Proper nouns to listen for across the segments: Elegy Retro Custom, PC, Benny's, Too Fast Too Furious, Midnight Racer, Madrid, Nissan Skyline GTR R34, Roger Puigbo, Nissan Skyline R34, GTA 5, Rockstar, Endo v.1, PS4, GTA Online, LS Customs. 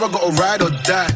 Now I gotta ride or die.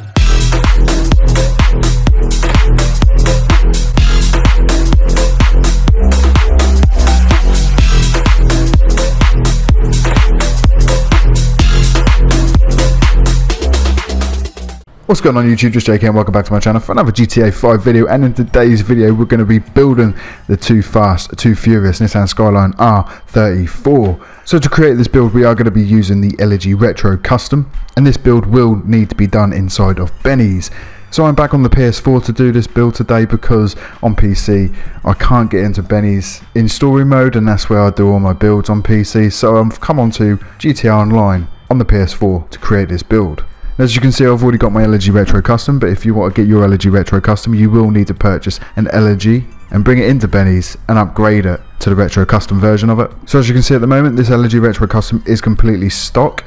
What's going on YouTube, just JK and welcome back to my channel for another GTA 5 video, and in today's video we're going to be building the Too Fast Too Furious Nissan Skyline R34. So to create this build we are going to be using the Elegy Retro Custom, and this build will need to be done inside of Benny's. So I'm back on the PS4 to do this build today because on PC I can't get into Benny's in story mode, and that's where I do all my builds on PC, so I've come onto GTA Online on the PS4 to create this build. As you can see, I've already got my Elegy Retro Custom, but if you want to get your Elegy Retro Custom, you will need to purchase an Elegy and bring it into Benny's and upgrade it to the Retro Custom version of it. So as you can see at the moment, this Elegy Retro Custom is completely stock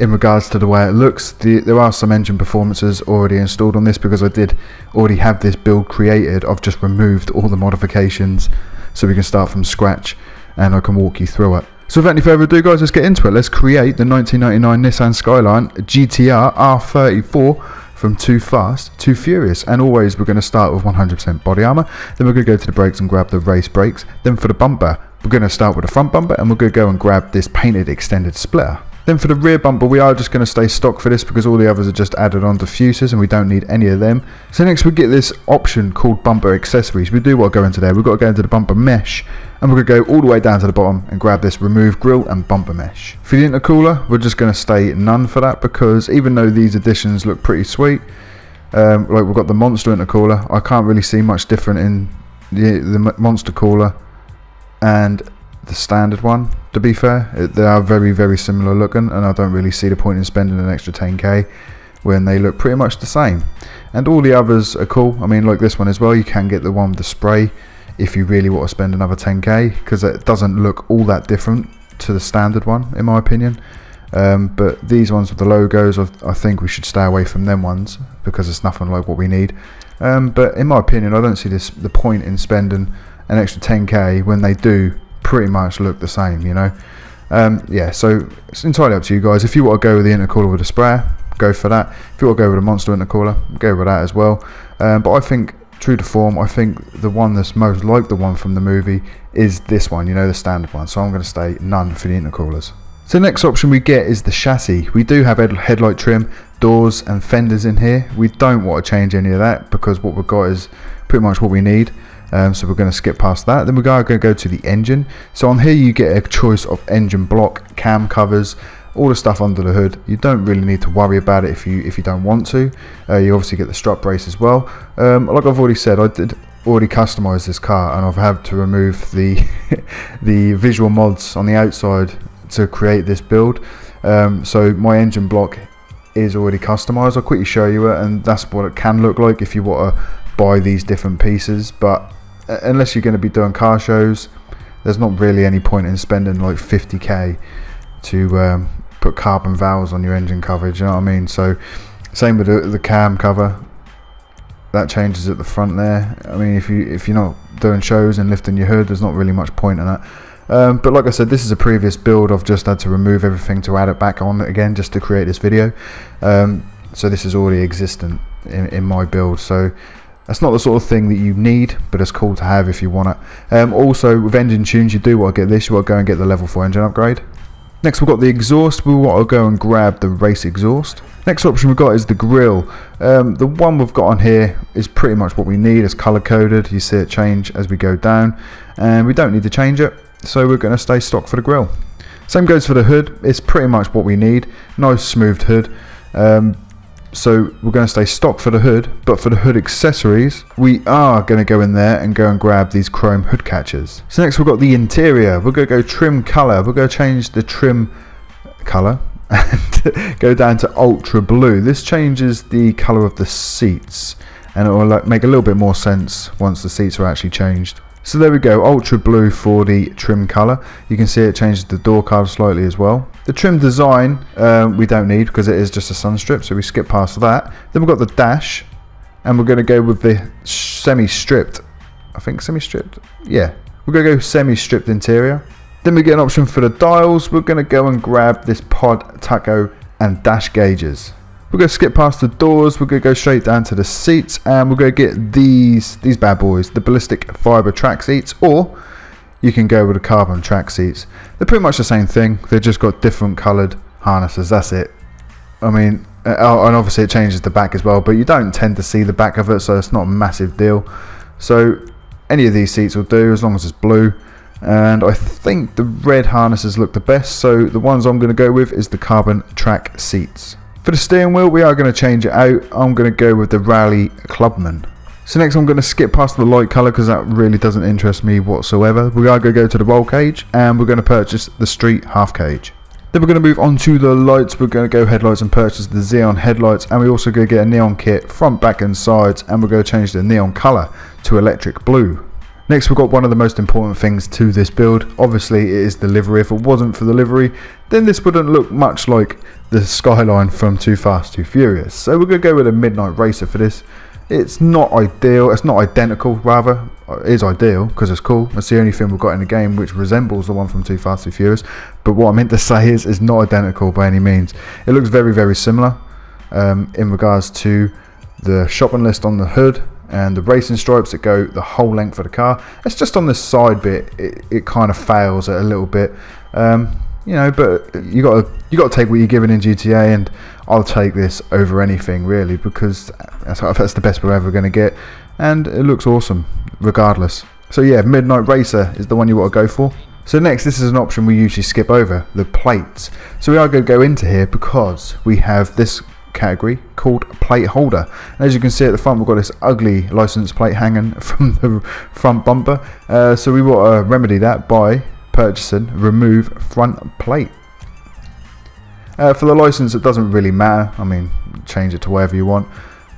in regards to the way it looks. There are some engine performances already installed on this because I did already have this build created. I've just removed all the modifications so we can start from scratch and I can walk you through it. So without any further ado guys, let's get into it. Let's create the 1999 Nissan Skyline GTR R34 from Too Fast Too Furious. And always we're going to start with 100% body armour. Then we're going to go to the brakes and grab the race brakes. Then for the bumper, we're going to start with the front bumper and we're going to go and grab this painted extended splitter. Then for the rear bumper, we are just going to stay stock for this because all the others are just added on diffusers and we don't need any of them. So next we get this option called bumper accessories. We do want to go into there. We've got to go into the bumper mesh and we're going to go all the way down to the bottom and grab this remove grill and bumper mesh. For the intercooler, we're just going to stay none for that because even though these additions look pretty sweet, like we've got the monster intercooler, I can't really see much different in the monster cooler and the standard one. To be fair, they are very similar looking, and I don't really see the point in spending an extra 10k when they look pretty much the same. And all the others are cool. I mean, like this one as well, you can get the one with the spray if you really want to spend another 10k because it doesn't look all that different to the standard one in my opinion. But these ones with the logos, I think we should stay away from them ones because it's nothing like what we need. But in my opinion, I don't see the point in spending an extra 10k when they do pretty much look the same, you know. Yeah, so it's entirely up to you guys. If you want to go with the intercooler with a sprayer, go for that. If you want to go with a monster intercooler, go with that as well. But I think true to form, I think the one that's most like the one from the movie is this one, you know, the standard one. So I'm going to stay none for the intercoolers. So the next option we get is the chassis. We do have headlight trim, doors and fenders in here. We don't want to change any of that because what we've got is pretty much what we need. So we're going to skip past that. Then we're going to go to the engine. So on here you get a choice of engine block, cam covers, all the stuff under the hood. You don't really need to worry about it if you don't want to. You obviously get the strut brace as well. Like I've already said, I did already customise this car, and I've had to remove the the visual mods on the outside to create this build. So my engine block is already customised. I'll quickly show you it, and that's what it can look like if you want to buy these different pieces. But unless you're going to be doing car shows, there's not really any point in spending like 50k to put carbon valves on your engine coverage, you know what I mean? So same with the cam cover, that changes at the front there. I mean, if you're not doing shows and lifting your hood, there's not really much point in that. But like I said, this is a previous build. I've just had to remove everything to add it back on again just to create this video. So this is already existent in my build, so that's not the sort of thing that you need, but it's cool to have if you want it. Also, with engine tunes, you do want to get this. You want to go and get the level 4 engine upgrade. Next, we've got the exhaust. We want to go and grab the race exhaust. Next option we've got is the grille. The one we've got on here is pretty much what we need. It's color-coded. You see it change as we go down, and we don't need to change it, so we're going to stay stock for the grille. Same goes for the hood. It's pretty much what we need. Nice, smoothed hood. So we're going to stay stock for the hood, but for the hood accessories, we are going to go in there and go and grab these chrome hood catchers. So next we've got the interior. We're going to go trim colour. We're going to change the trim colour and go down to ultra blue. This changes the colour of the seats, and it will make a little bit more sense once the seats are actually changed. So there we go, ultra blue for the trim colour. You can see it changes the door card slightly as well. The trim design we don't need because it is just a sun strip, so we skip past that. Then we've got the dash, and we're going to go with the semi-stripped. I think semi-stripped? Yeah. We're going to go semi-stripped interior. Then we get an option for the dials. We're going to go and grab this pod, taco and dash gauges. We're going to skip past the doors, we're going to go straight down to the seats, and we're going to get these bad boys, the ballistic fibre track seats, or you can go with the carbon track seats. They're pretty much the same thing, they've just got different coloured harnesses, that's it. I mean, and obviously it changes the back as well, but you don't tend to see the back of it, so it's not a massive deal. So any of these seats will do, as long as it's blue. And I think the red harnesses look the best, so the ones I'm going to go with is the carbon track seats. For the steering wheel, we are going to change it out. I'm going to go with the Rally Clubman. So next I'm going to skip past the light colour because that really doesn't interest me whatsoever. We are going to go to the roll cage and we're going to purchase the street half cage. Then we're going to move on to the lights. We're going to go headlights and purchase the Xeon headlights, and we're also going to get a neon kit, front, back and sides, and we're going to change the neon colour to electric blue. Next we've got one of the most important things to this build, obviously it is the livery. If it wasn't for the livery, then this wouldn't look much like the skyline from Too Fast Too Furious. So we're going to go with a Midnight Racer for this. It's not ideal, it's not identical rather, it is ideal because it's cool. It's the only thing we've got in the game which resembles the one from Too Fast Too Furious, but what I meant to say is it's not identical by any means. It looks very, very similar in regards to the shopping list on the hood and the racing stripes that go the whole length of the car. It's just on this side bit it kind of fails a little bit, you know, but you got to take what you're given in GTA, and I'll take this over anything really because that's the best we're ever going to get, and it looks awesome regardless. So yeah, Midnight Racer is the one you want to go for. So next, this is an option we usually skip over, the plates. So we are going to go into here because we have this category called plate holder, and as you can see at the front we've got this ugly license plate hanging from the front bumper, so we want to remedy that by purchasing remove front plate. For the license it doesn't really matter, I mean change it to whatever you want,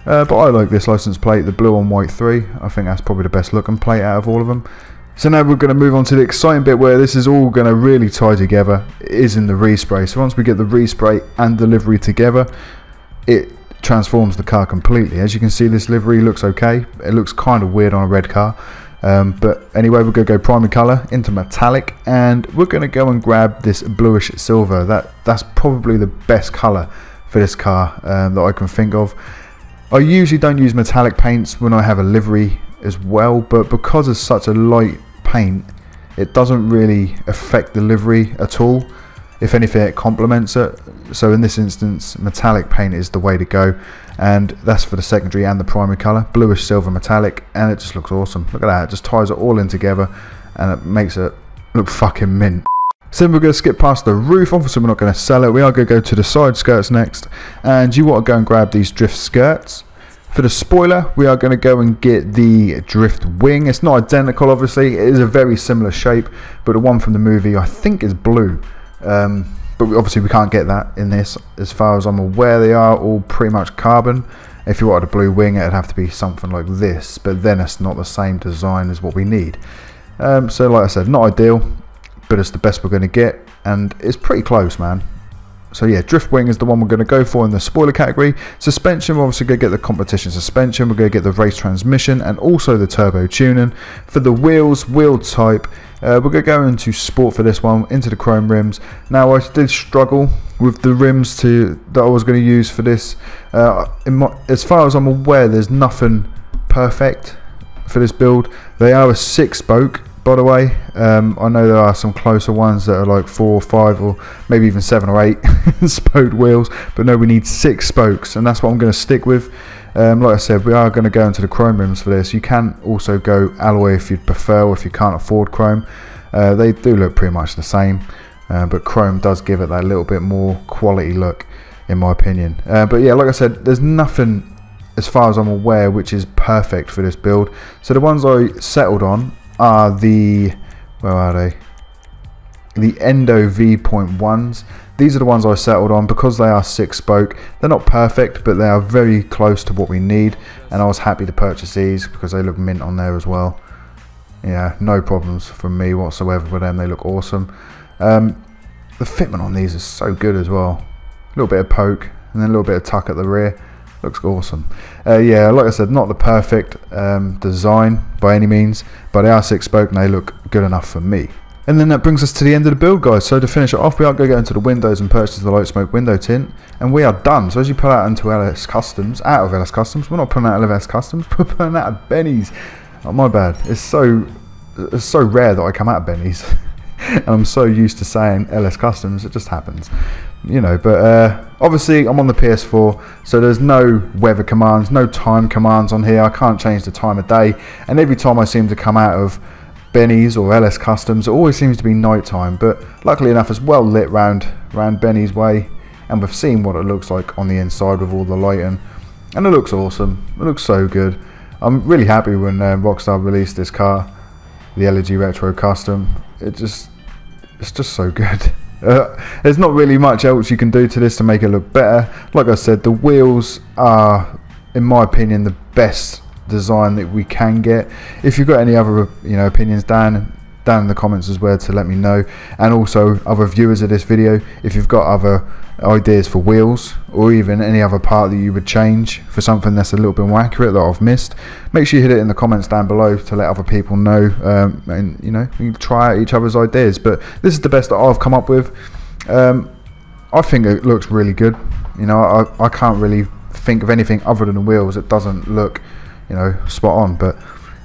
but I like this license plate, the blue on white 3, I think that's probably the best looking plate out of all of them. So now we're going to move on to the exciting bit where this is all going to really tie together, is in the respray. So once we get the respray and the livery together, it transforms the car completely. As you can see, this livery looks okay, it looks kind of weird on a red car, but anyway we're going to go primary colour into metallic, and we're going to go and grab this bluish silver. That's probably the best colour for this car that I can think of. I usually don't use metallic paints when I have a livery as well, but because it's such a light paint it doesn't really affect the livery at all. If anything it complements it, so in this instance metallic paint is the way to go, and that's for the secondary and the primary colour, bluish silver metallic, and it just looks awesome. Look at that, it just ties it all in together and it makes it look fucking mint. So then we're going to skip past the roof, obviously we're not going to sell it, we are going to go to the side skirts next, and you want to go and grab these drift skirts. For the spoiler we are going to go and get the drift wing. It's not identical obviously, it is a very similar shape, but the one from the movie I think is blue. But obviously we can't get that in this, as far as I'm aware they are all pretty much carbon. If you wanted a blue wing it'd have to be something like this, but then it's not the same design as what we need. So like I said, not ideal, but it's the best we're going to get and it's pretty close, man. So yeah, drift wing is the one we're going to go for in the spoiler category. Suspension, we're obviously going to get the competition suspension, we're going to get the race transmission and also the turbo tuning. For the wheels, wheel type, we're going to go into sport for this one, into the chrome rims. Now I did struggle with the rims that I was going to use for this. As far as I'm aware there's nothing perfect for this build. They are a 6-spoke. By the way, I know there are some closer ones that are like 4 or 5 or maybe even 7 or 8 spoked wheels, but no, we need 6 spokes and that's what I'm going to stick with. Like I said, we are going to go into the chrome rims for this. You can also go alloy if you'd prefer, or if you can't afford chrome. They do look pretty much the same, but chrome does give it that little bit more quality look in my opinion. But yeah, like I said, there's nothing as far as I'm aware which is perfect for this build, so the ones I settled on are the Endo v.1s. These are the ones I settled on because they are 6-spoke. They're not perfect but they are very close to what we need, and I was happy to purchase these because they look mint on there as well. Yeah, no problems from me whatsoever with them, they look awesome. The fitment on these is so good as well, a little bit of poke and then a little bit of tuck at the rear, looks awesome. Yeah, like I said, not the perfect design by any means, but they are 6-spoke and they look good enough for me. And then that brings us to the end of the build, guys. So to finish it off, we are going to go into the windows and purchase the light smoke window tint, and we are done. So as you pull out into LS Customs, out of LS Customs, we're not pulling out of LS Customs, we're pulling out of Benny's. Oh, my bad. It's so rare that I come out of Benny's, and I'm so used to saying LS Customs, it just happens, you know. But obviously, I'm on the PS4, so there's no weather commands, no time commands on here. I can't change the time of day, and every time I seem to come out of Benny's or LS Customs, it always seems to be night time, but luckily enough it's well lit round Benny's way, and we've seen what it looks like on the inside with all the lighting, and it looks awesome. It looks so good. I'm really happy when Rockstar released this car, the Elegy Retro Custom. It's just so good. There's not really much else you can do to this to make it look better. Like I said, the wheels are, in my opinion, the best design that we can get. If you've got any other, you know, opinions down in the comments as well to let me know, and also other viewers of this video, if you've got other ideas for wheels or even any other part that you would change for something that's a little bit more accurate that I've missed, make sure you hit it in the comments down below to let other people know, and you know, we can try out each other's ideas, but this is the best that I've come up with. I think it looks really good. You know, I can't really think of anything other than the wheels that doesn't look, you know, spot on, but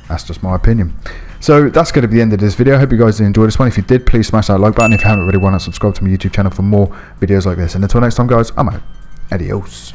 that's just my opinion. So that's going to be the end of this video. I hope you guys did enjoy this one. If you did, please smash that like button. If you haven't already, why not subscribe to my YouTube channel for more videos like this. And until next time, guys, I'm out. Adios.